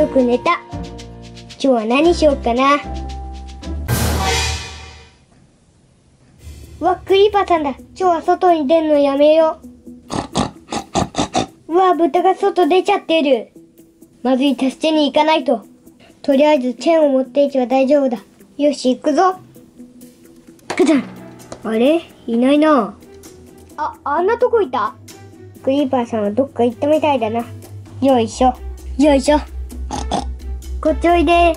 よく寝た。今日は何しようかな。うわ、クリーパーさんだ。今日は外に出るのやめよう。うわ、豚が外出ちゃってる。まずい、助けに行かないと。とりあえずチェーンを持っていけば大丈夫だ。よし、行くぞ。くだん。あれ、いないな。あんなとこいた。クリーパーさんはどっか行ったみたいだな。よいしょよいしょ。こっちおいで。うわ、クリー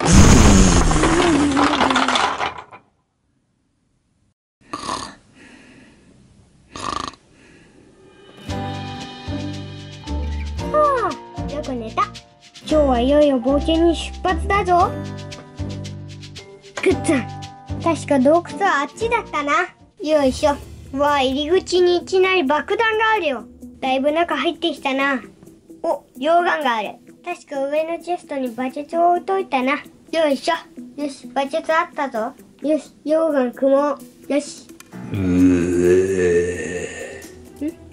パーはあ、よく寝た。今日はいよいよ冒険に出発だぞ。くっつぁん、確か洞窟はあっちだったな。よいしょ。わあ、入り口にいきなり爆弾があるよ。だいぶ中入ってきたな。お、溶岩がある。確か上のチェストにバケツを置いといたな。よいしょ。よし、バケツあったぞ。よし、溶岩くもう。よし。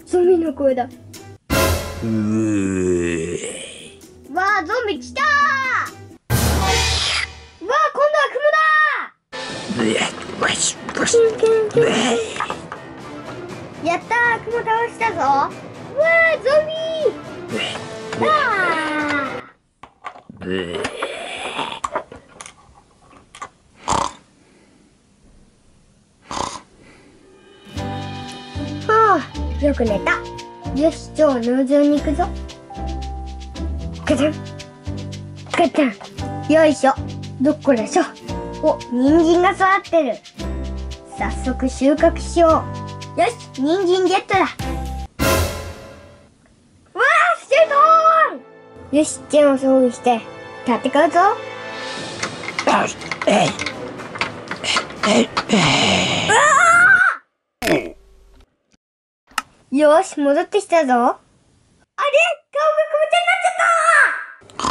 ゾンビの声だ。わあ、ゾンビ来たー。わあ、今度はクモだー。やったー、クモ倒したぞ。うわー、ゾンビー。あー、はあ、よく寝た。よし、今日農場に行くぞ。ガチャンガチャン。よいしょ。どっこらしょ。お、人参が育ってる。早速収穫しよう。よし、人参ゲットだ。わあ、シェトーン。よし、チェーンを装備して戦うぞ。よし、戻ってきたぞ。あれ、顔がクモち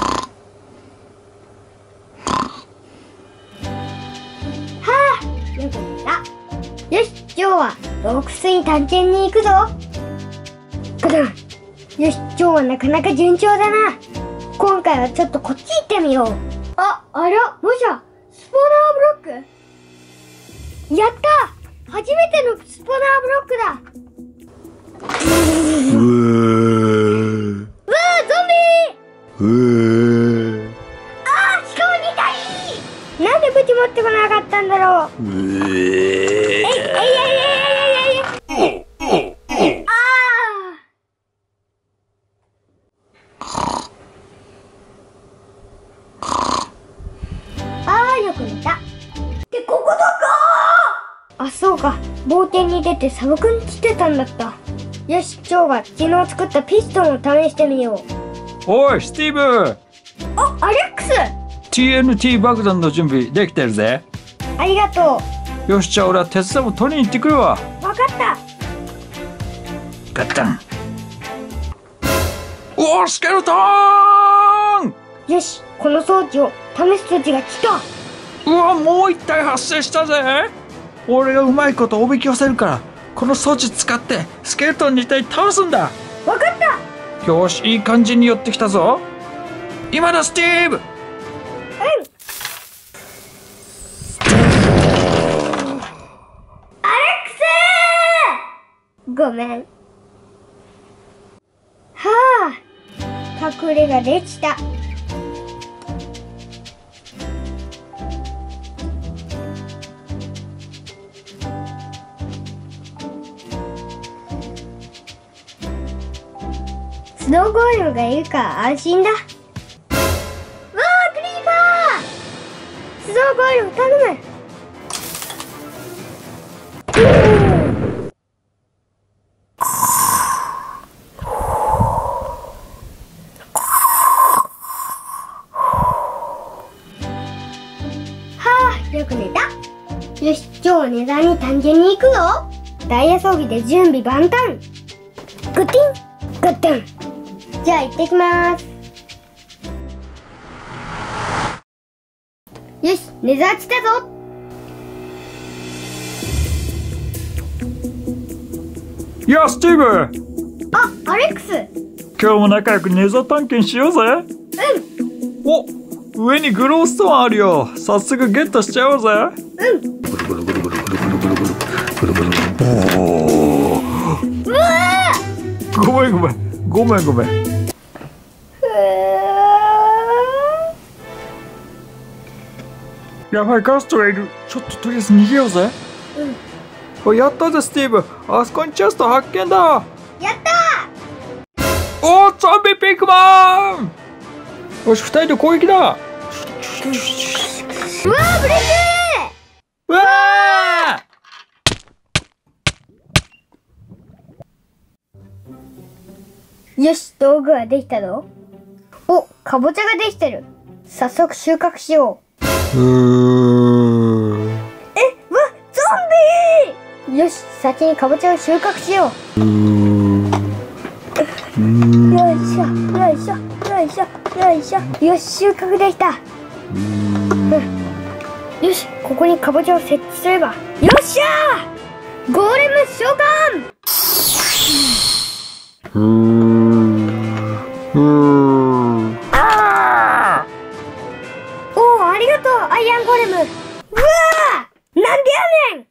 ゃんになっちゃった。はあ、よく寝た。よし、今日は洞窟に探検に行くぞ。ガタン。よし、今日はなかなか順調だな。今回はちょっとこっち行ってみよう。あら、もしや、スポナーブロック。やった、初めてのスポナーブロックだ。うわー、ゾンビー。あー、しかも2体。なんで武器持ってこなかったんだろう。冒険に出て砂漠に来てたんだった。よし、今日は昨日作ったピストンを試してみよう。おい、スティーブ。あ、アレックス。 TNT 爆弾の準備できてるぜ。ありがとう。よし、じゃあ俺は鉄砂を取りに行ってくるわ。わかった。ガッタン。おお、スケルトーン。よし、この装置を試す装置が来た。うわ、もう一体発生したぜ。俺がうまいことおびき寄せるから、この装置使ってスケルトン2体倒すんだ。わかった。よし、いい感じに寄ってきたぞ。今だ、スティーブ。うん。アレックスー。ごめん。はあ、隠れができた。スノーゴーレムがいるから安心だ。わあ、クリーパー。スノーゴーレム頼む。はあ、よく寝た。よし、今日は値段に探検に行くぞ。ダイヤ装備で準備万端。グッティングッテン。じゃあ行ってきます。よし、ネザー来たぞ。いや、スティーブ、あ、アレックス、今日も仲良く寝座探検しようぜ。うん。お、上にグローストーンあるよ。早速ゲットしちゃおうぜ。うん。うわー！ごめん。やばい、ガストがいる。ちょっととりあえず逃げようぜ。うん。やったぜ、スティーブ。あそこにチェスト発見だ。やったー。おー、ゾンビピークマン。よし、二人で攻撃だ。うわー、嬉しい。うわー。よし、道具ができたぞ。お、かぼちゃができてる。早速収穫しよう。わっ、ゾンビ！よし、先にかぼちゃを収穫しよう。よいしょ。よし、収穫できた。よし、ここにかぼちゃを設置すれば。よっしゃー！ゴーレム召喚！アイアンゴレム。うわー、なんでやね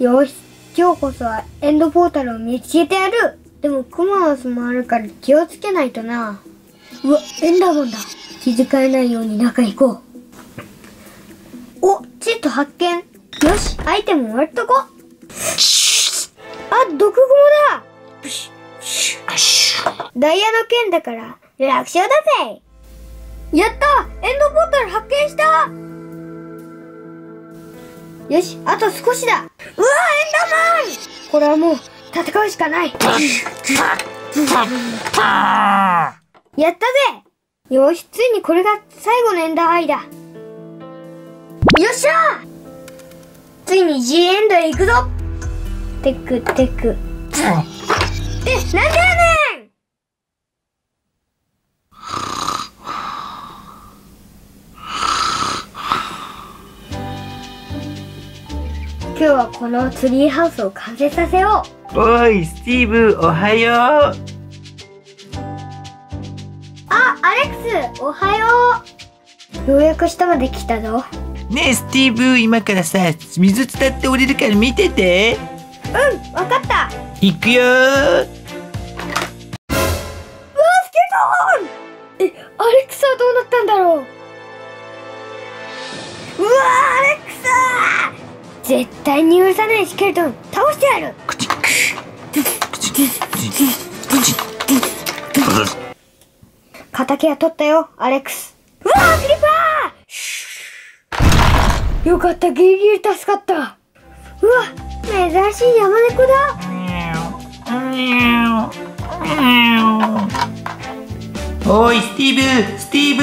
ん。よし、今日こそはエンドポータルを見つけてやる。でもクモの巣もあるから気をつけないとな。うわ、エンダーマンだ。気遣えないように中行こう。お、チット発見。よし、アイテム割っとこ。あ、毒蜘蛛だ。ダイヤの剣だから楽勝だぜ。やったー！エンドポータル発見した。よし、あと少しだ。うわー、エンダーマン！これはもう戦うしかない。やったぜ。よし、ついにこれが最後のエンダーアイだ。よっしゃー、ついに G エンドへ行くぞ。テクテク。なんでやねん。今日はこのツリーハウスを完成させよう。おい、スティーブ、おはよう。あ、アレックス、おはよう。ようやく下まで来たぞ。ねえ、スティーブ、今からさ、水伝って降りるから見てて。うん、わかった。行くよー。うわ、スケトン！アレックスはどうなったんだろう。うわー、アレックスー！絶対に許さないスケルトン、倒してやる。敵は取ったよ、アレックス。うわー、クリッパー！よかった、ギリギリ助かった。うわ、珍しいヤマネコだ。おい、スティーブ、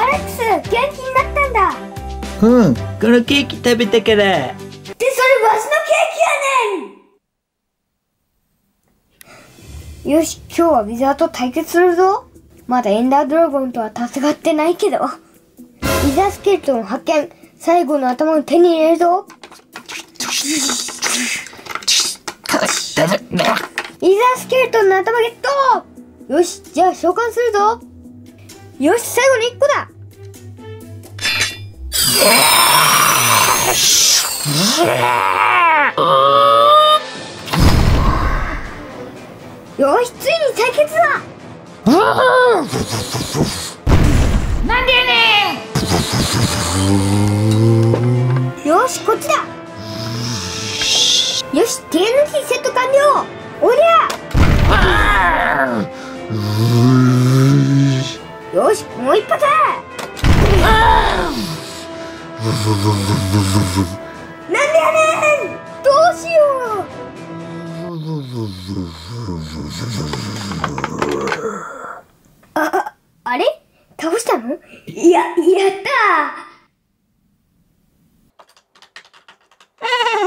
アレックス、元気になったんだ。うん、このケーキ食べたから。で、それわしのケーキやねん。よし、今日はウィザーと対決するぞ。まだエンダードラゴンとは戦ってないけど。ウィザースケルトンを発見。最後の頭を手に入れるぞ。ウィザースケルトンの頭ゲット。よし、じゃあ召喚するぞ。よし、最後に1個だ。よし、ついに対決だ。なんでやねん。よし、こっちだ。よし、TNT セット完了。おりゃ。よし、もう一発だ。なんでやねん。どうしよう。あれ、倒したの。やった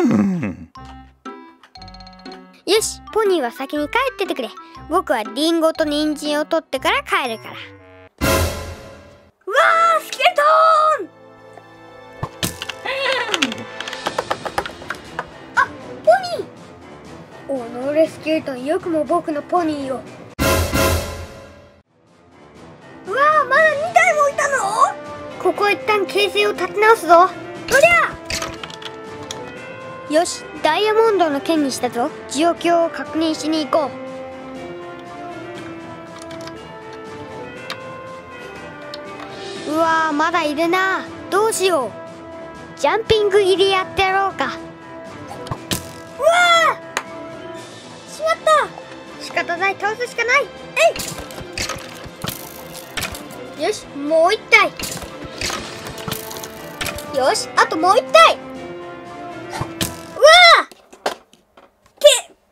ー。よし、ポニーは先に帰っててくれ。僕はリンゴと人参を取ってから帰るから。わー、スケルトーン。あ、ポニー。おのれスキルトン、よくも僕のポニーを。うわあ、まだ2体もいたの。ここ一旦形勢を立て直すぞ。そりゃよし、ダイヤモンドの剣にしたぞ。状況を確認しに行こう。うわー、まだいるな。どうしよう。ジャンピング入りやってやろうか。うわー、しまった。仕方ない、倒すしかない。えい。よし、もう一体。よし、あともう一体。うわー、け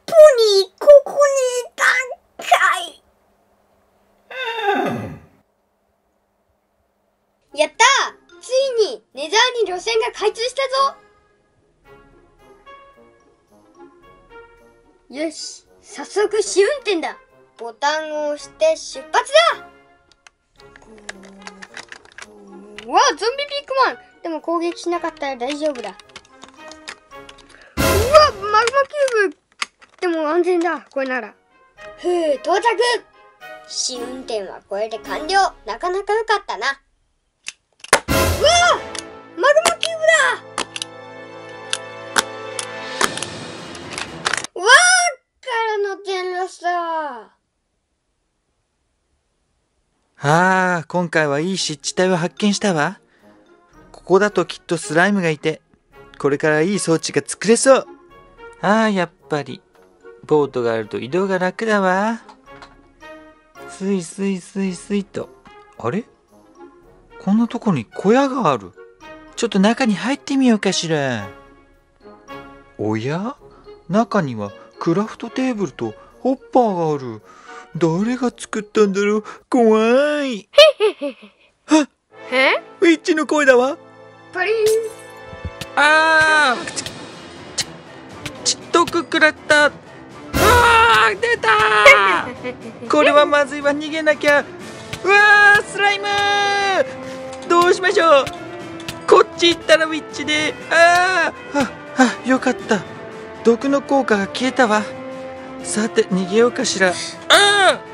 ポニー、ここにいたんかい。やったー、ついにネザーに路線が開通したぞ。よし、早速試運転だ。ボタンを押して出発だ。うわあ、ゾンビビッグマン。でも攻撃しなかったら大丈夫だ。うわ、マグマキューブ。でも安全だ、これなら。ふう、到着。試運転はこれで完了。なかなか良かったな。うわー、マグマキューブだ。うわー、からの転落さ。あー、今回はいい湿地帯を発見したわ。ここだときっとスライムがいて、これからいい装置が作れそう。ああ、やっぱりボートがあると移動が楽だわ。スイスイスイスイと。あれ、こんなとこに小屋がある。ちょっと中に入ってみようかしら。おや、中にはクラフトテーブルとホッパーがある。誰が作ったんだろう、怖い。はえ、ウィッチの声だわ。パリン。あー、ちっとくくらった。あー、出たー。これはまずいわ、逃げなきゃ。うわー、スライムー、どうしましょう。こっち行ったらウィッチで。あー、あ、よかった、毒の効果が消えたわ。さて、逃げようかしら。あー、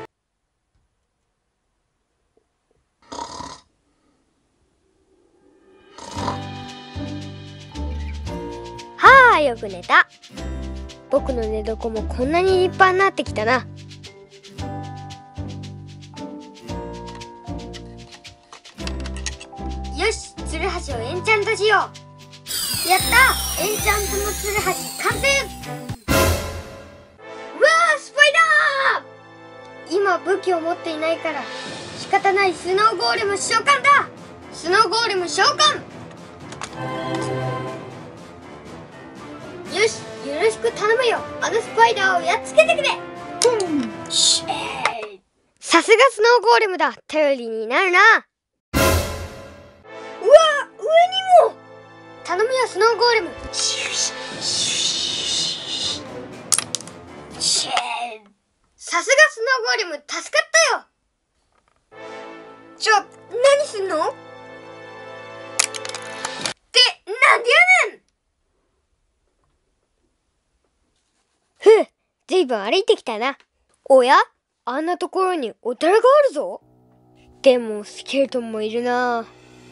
はあ、よく寝た。僕の寝床もこんなに立派になってきたな。よし、ツルハシをエンチャントしよう。やった、エンチャントのツルハシ完成。うわー、スパイダー。今武器を持っていないから仕方ない。スノーゴーレム召喚だ。スノーゴーレム召喚。よし、よろしく頼むよ。あのスパイダーをやっつけてくれ。さすがスノーゴーレムだ、頼りになるな。うわ、上にも。頼むよ、スノーゴーレム。さすがスノーゴーレム、助かったよ。ちょ、何すんのって、なんでやねん。ふう、ずいぶん歩いてきたな。おや、あんなところにお寺があるぞ。でもスケルトンもいるな。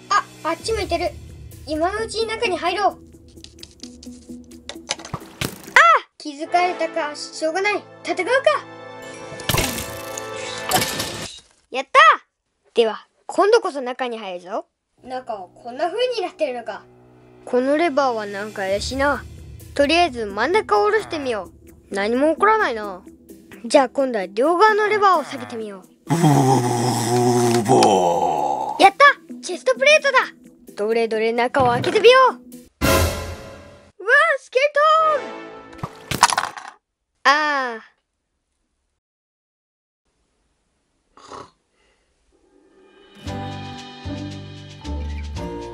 あ、あっち向いてる。今のうちに中に入ろう。ああ、気づかれたか。しょうがない、戦うか。やった。では今度こそ中に入るぞ。中はこんな風になってるのか。このレバーはなんか怪しいな。とりあえず真ん中を下ろしてみよう。何も起こらないな。じゃあ今度は両側のレバーを下げてみよう。やった、チェストプレートだ。どれどれ中を開けてみよう。うわあ、スケルトン。ああ、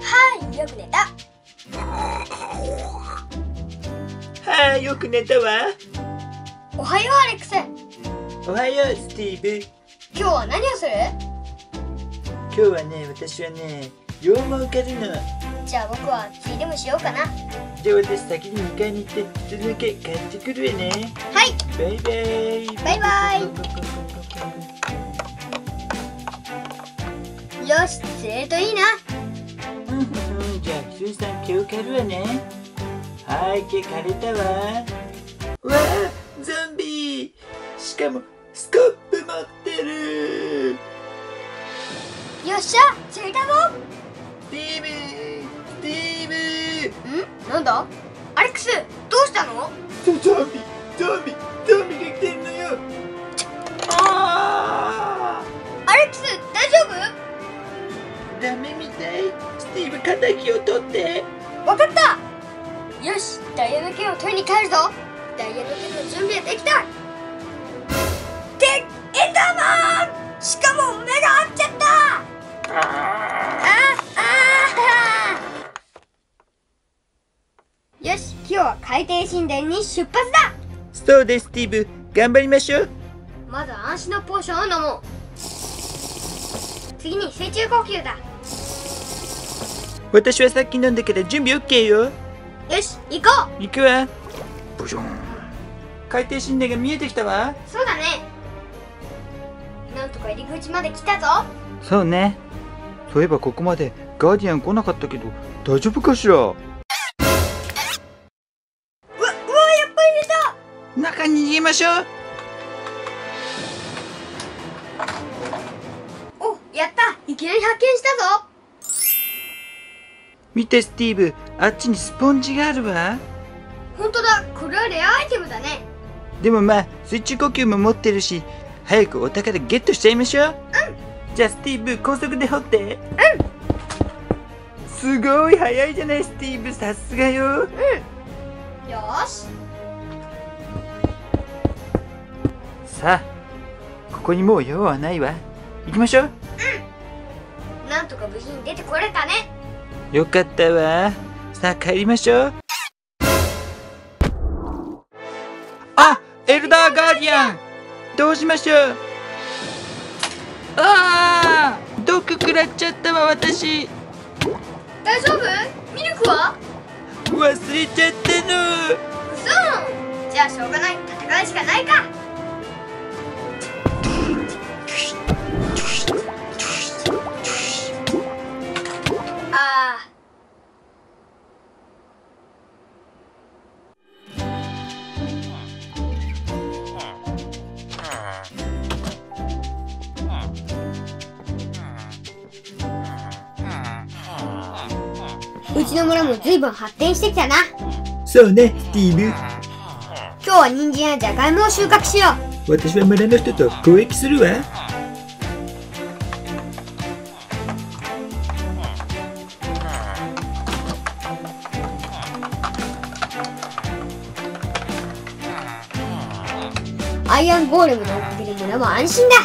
はい、よく寝た。はい、よく寝たわ。おはよう、アレックス。おはよう、スティーブ。今日は何をする？今日はね、私はね、羊毛を刈るの。じゃあ僕は釣りでもしようかな。じゃあ私先に2階に行って釣りの毛買ってくるわね。はい、バイバイ。バイバイ。よし、釣れるといいな。じゃあキスさん毛を刈るわね。はい、毛刈れたわ。わあ、ゾンビ、しかもスコップ持ってる。よっしゃ、釣れたぞ。スティーブ。なんだアレックス、どうしたの？ゾンビが来てるのよ。アレックス、大丈夫？ダメみたい。スティーブ、仇を取って。わかった。よし、ダイヤの剣を取りに帰るぞ。ダイヤの剣の準備はできた。エンダーマン、しかも目が合っちゃった。よし、今日は海底神殿に出発だ。そうです、スティーブ、頑張りましょう。まず安心のポーションを飲もう。次に水中呼吸だ。私はさっき飲んだから準備 OK よ。よし、行こう。行くわ。ブション。海底神殿が見えてきたわ。そうだね、なんとか入り口まで来たぞ。そうね。そういえばここまでガーディアン来なかったけど大丈夫かしら。うわ、やっぱり出た。中に逃げましょう。お、やった。いきなり発見したぞ。見てスティーブ、あっちにスポンジがあるわ。本当だ、これはレアアイテムだね。でもまあ水中呼吸も持ってるし、早くお宝ゲットしちゃいましょう。じゃあスティーブ、高速で掘って。すごい早いじゃない、スティーブ、さすがよ。よし、さあここにもう用はないわ。行きましょう。なんとか無事に出てこれたね。よかったわ。さあ帰りましょう。あ、エルダーガーディアン、どうしましょう。ああ、毒食らっちゃったわ、私。大丈夫？ミルクは？忘れちゃったの。嘘。じゃあしょうがない。戦うしかないか。ああ。うちの村もずいぶん発展してきたな。そうね、スティーブ。今日は人参やじゃがいもを収穫しよう。私は村の人と交易するわ。アイアンゴーレムのおかげで村も安心だ。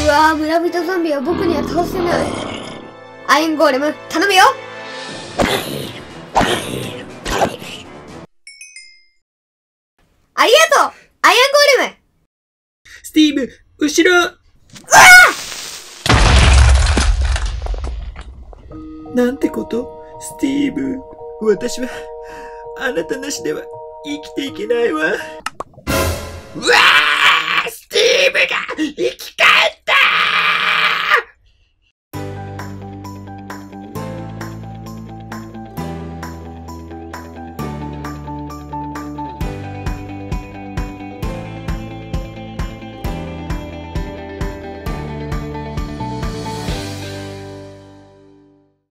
うわぁ、村人ゾンビは僕には倒せない。アイアンゴーレム、頼むよ。ありがとう、アイアンゴーレム。スティーブ、後ろ。うわぁ、なんてこと、スティーブ、私はあなたなしでは生きていけないわ。